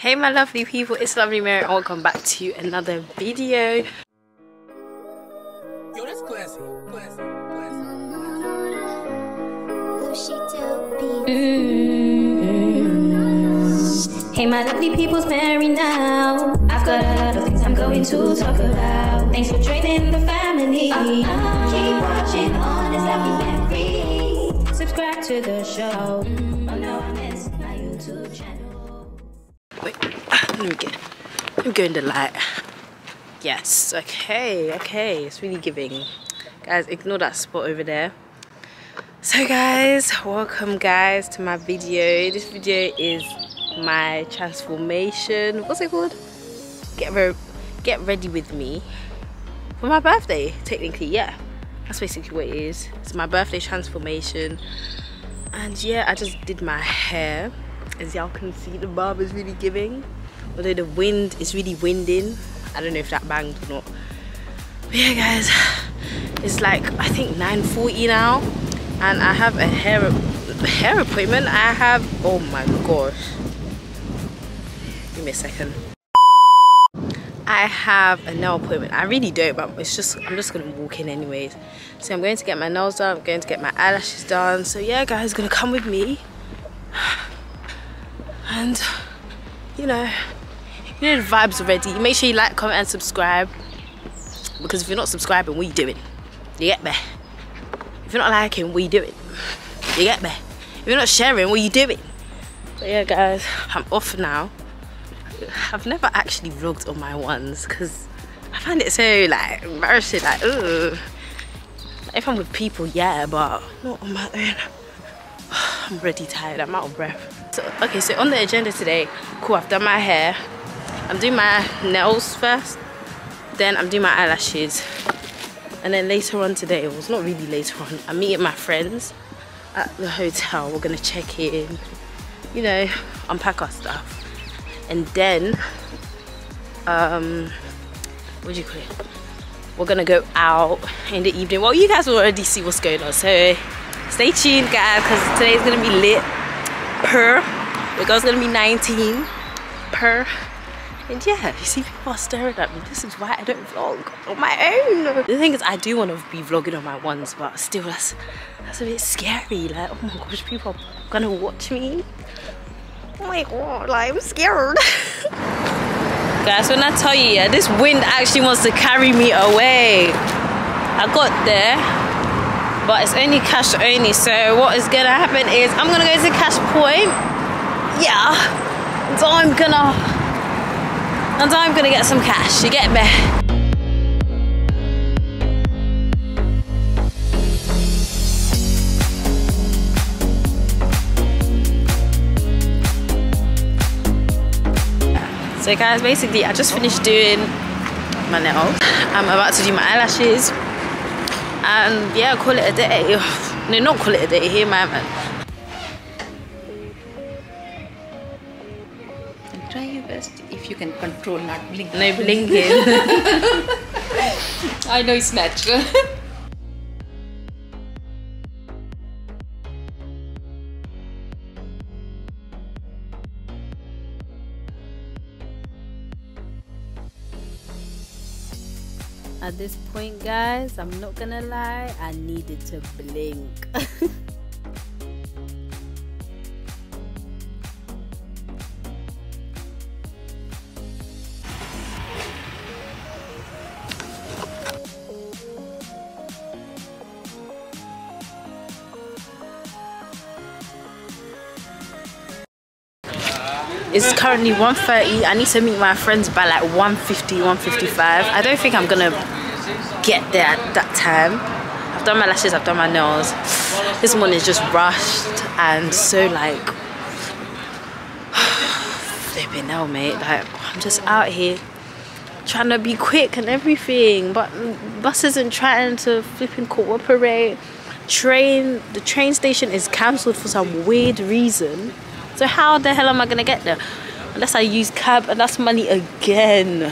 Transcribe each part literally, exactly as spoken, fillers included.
Hey my lovely people, it's Luvallyy Mary and welcome back to another video. Yo, that's classy. Classy. Classy. Mm-hmm. Hey my lovely people's Mary now. I've got a lot of things I'm going to talk about. Thanks for joining the family. Uh, uh, keep watching on this Luvallyy Mary. Subscribe to the show. Mm-hmm. Oh no, I miss my YouTube channel. Wait, let me get, let me go in the light. Yes, okay, okay, it's really giving. Guys, ignore that spot over there. So guys, welcome guys to my video. This video is my transformation, what's it called? Get, re get ready with me for my birthday, technically, yeah. That's basically what it is. It's my birthday transformation. And yeah, I just did my hair. As y'all can see, the barb is really giving, although the wind is really winding. I don't know if that banged or not, but yeah guys, it's like I think nine forty now and I have a hair hair appointment. I have, oh my gosh, give me a second, I have a nail appointment. I really don't, but it's just I'm just gonna walk in anyways. So I'm going to get my nails done, I'm going to get my eyelashes done. So yeah guys, gonna come with me. And you know, you know the vibes already. Make sure you like, comment and subscribe, because if you're not subscribing, what are you doing? You get me? If you're not liking, what are you doing? You get me? If you're not sharing, what are you doing? But yeah guys, I'm off now. I've never actually vlogged on my ones because I find it so like embarrassing, like ooh. If I'm with people, yeah, but not on my own. I'm already tired, I'm out of breath. So, okay, so on the agenda today, cool, I've done my hair, I'm doing my nails first, then I'm doing my eyelashes, and then later on today, well, it's not really later on, I'm meeting my friends at the hotel. We're gonna check in, you know, unpack our stuff, and then um what do you call it, we're gonna go out in the evening. Well, you guys will already see what's going on, so stay tuned guys, because today's gonna be lit. Per, the girl's gonna be nineteen. Per, and yeah, you see people are staring at me. This is why I don't vlog on my own. The thing is, I do want to be vlogging on my ones, but still, that's that's a bit scary. Like, oh my gosh, people are gonna watch me. Oh my god, like I'm scared. Guys, when I tell you, yeah, this wind actually wants to carry me away. I got there, but it's only cash only, so what is gonna happen is I'm gonna go to cash point, yeah, and I'm gonna and I'm gonna get some cash, you get me? So guys, basically I just finished doing my nails. I'm about to do my eyelashes. And yeah, call it a day. No, not call it a day. Here, my man. Try your best if you can control not blinking. No blinking. I know it's natural. At this point guys, I'm not gonna lie, I needed to blink. It's currently one thirty. I need to meet my friends by like one fifty, one fifty-five. I don't think I'm gonna get there at that time. I've done my lashes, I've done my nails. This morning is just rushed and so like flipping hell, mate. Like I'm just out here trying to be quick and everything, but buses aren't trying to flipping cooperate. Train, the train station is cancelled for some weird reason. So how the hell am I gonna get there? Unless I use cab, and that's money again.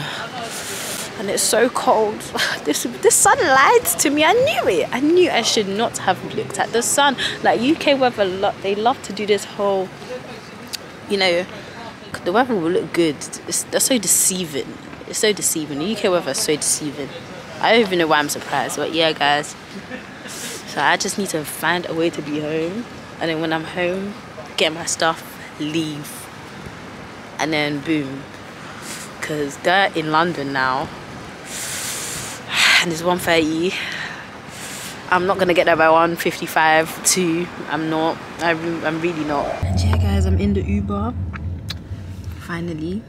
And it's so cold. This, this sun lied to me, I knew it. I knew I should not have looked at the sun. Like U K weather, they love to do this whole, you know, look, the weapon will look good. It's, that's so deceiving. It's so deceiving. The U K weather is so deceiving. I don't even know why I'm surprised, but yeah, guys. So I just need to find a way to be home. And then when I'm home, get my stuff, leave. And then boom. Because they're in London now. And it's one thirty. I'm not going to get there by one fifty-five, two. I'm not. I re I'm really not. And yeah, guys, I'm in the Uber. Finally.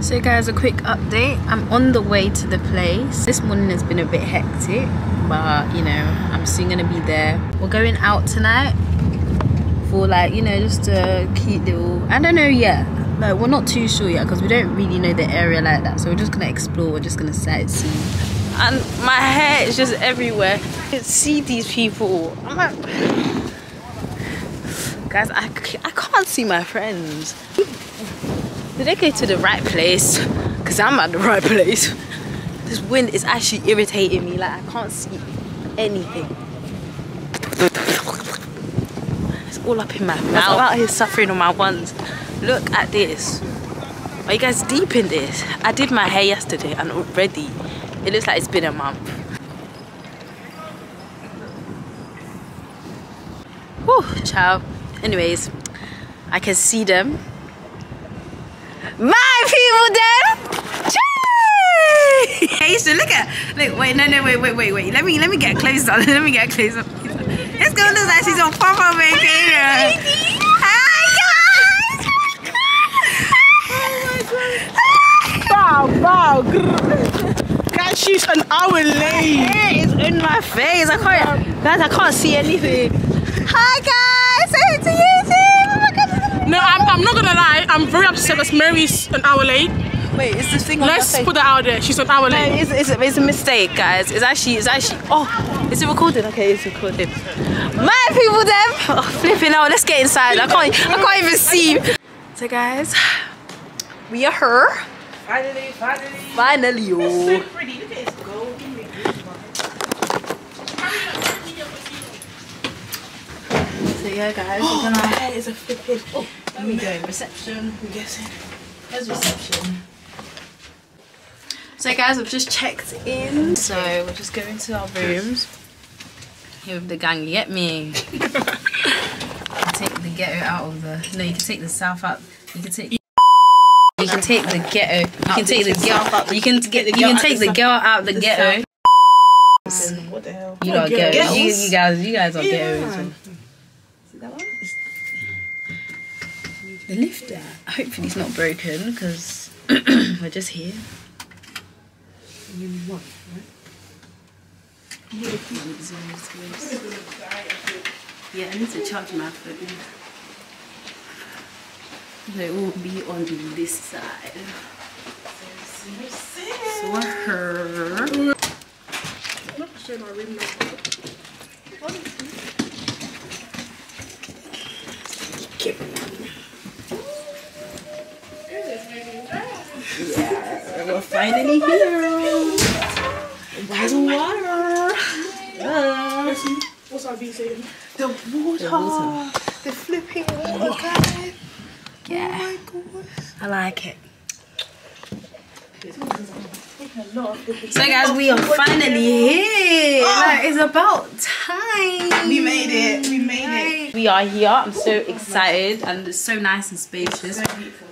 So guys, a quick update. I'm on the way to the place. This morning has been a bit hectic, but you know, I'm soon gonna be there. We're going out tonight for, like, you know, just a cute little, I don't know yet, like, we're not too sure yet because we don't really know the area like that, so we're just gonna explore, we're just gonna sightsee. And my hair is just everywhere. I can see these people. I'm like... guys, I, I can't see my friends. Did they go to the right place? Because I'm at the right place. This wind is actually irritating me. Like, I can't see anything. It's all up in my mouth. I'm out here suffering on my ones. Look at this. Are you guys deep in this? I did my hair yesterday and already it looks like it's been a month. Whew, ciao. Anyways, I can see them. My people there! I used to look at, look, wait, no, no, wait, wait, wait, wait. Let me, let me get closer. Let me get closer. This girl looks like she's on proper vacation. Hi, guys! Bow, bow. Guys, she's an hour late. Hey, it's in my face. I can't, guys, I can't see anything. Hi, guys. Say it to YouTube. Oh my God. No, I'm, I'm not gonna lie. I'm very upset that Mary's an hour late. Wait, is this thing? Let's put that out there. She's an hour late. No, it's, it's, it's a mistake, guys. It's actually, it's actually. Oh, is it recorded? Okay, it's recorded. My people, them. Oh, flipping out. Let's get inside. I can't, I can't even see. So, guys, we are her. Finally, finally. Finally, yo. It's so pretty. Look at this gold. So, yeah, guys, oh, we're gonna. My hair is a flipping. Oh. Where we going? Reception, I'm guessing. There's reception. So guys, we've just checked in. So we're just going to our rooms. Here with the gang, you get me? I'll take the ghetto out of the... No, you can take the south out. You can take... You can take the ghetto. You can take the girl... You can get. You can take the girl out the ghetto. What the hell? You lot are ghetto. You, you guys, you guys are ghetto. See that one? The lifter, hopefully it's not broken because we're just here. One, right? Yeah, I need to charge my phone. They will be on this side. So her. I'm not sure my room is. Yeah, we're finally here. By the water. Yeah. What's our V saying? The water. The water. The flipping water, guys. Yeah. Oh my God. I like it. So, guys, we are finally here. Oh. Like, it's about time. We made it. We made Yay. it. We are here. I'm so excited, and it's so nice and spacious, so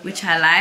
which I like.